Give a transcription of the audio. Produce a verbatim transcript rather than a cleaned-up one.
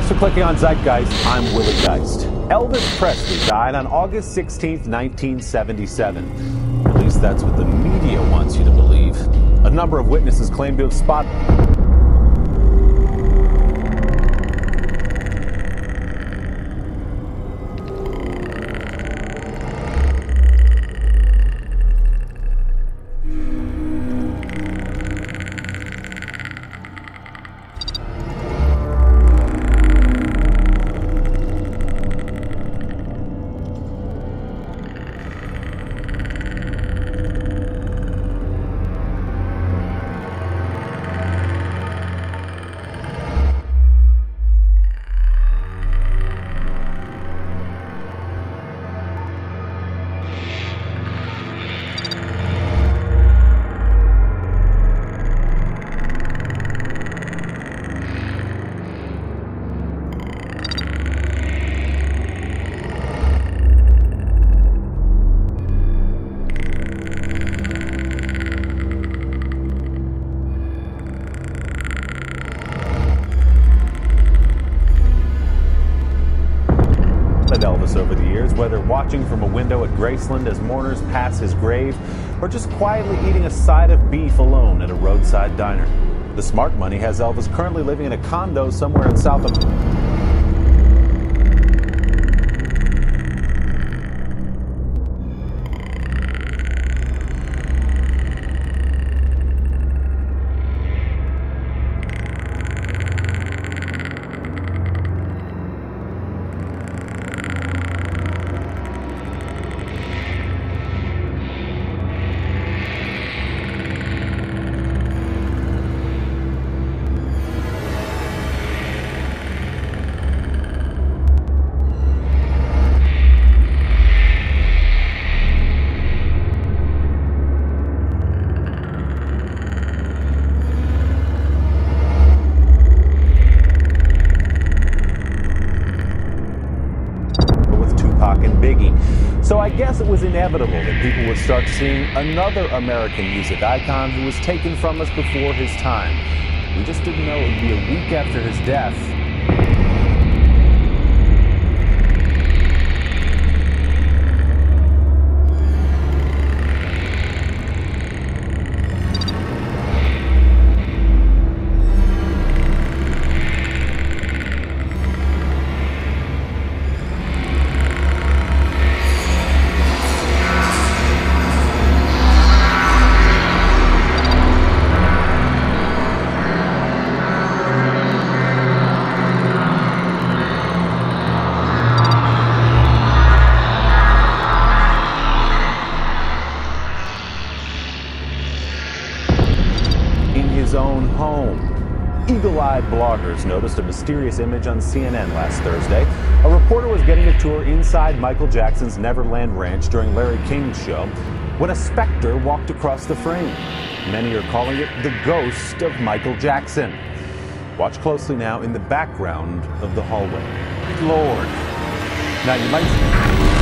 Thanks for clicking on Zeitgeist. I'm Willie Geist. Elvis Presley died on August sixteenth, nineteen seventy-seven. At least that's what the media wants you to believe. A number of witnesses claim to have spotted... Elvis over the years, whether watching from a window at Graceland as mourners pass his grave, or just quietly eating a side of beef alone at a roadside diner. The smart money has Elvis currently living in a condo somewhere in South America. And Biggie. So I guess it was inevitable that people would start seeing another American music icon who was taken from us before his time. We just didn't know it would be a week after his death. His own home. Eagle-eyed bloggers noticed a mysterious image on C N N last Thursday. A reporter was getting a tour inside Michael Jackson's Neverland Ranch during Larry King's show when a specter walked across the frame. Many are calling it the ghost of Michael Jackson. Watch closely now in the background of the hallway. Lord. Now you might...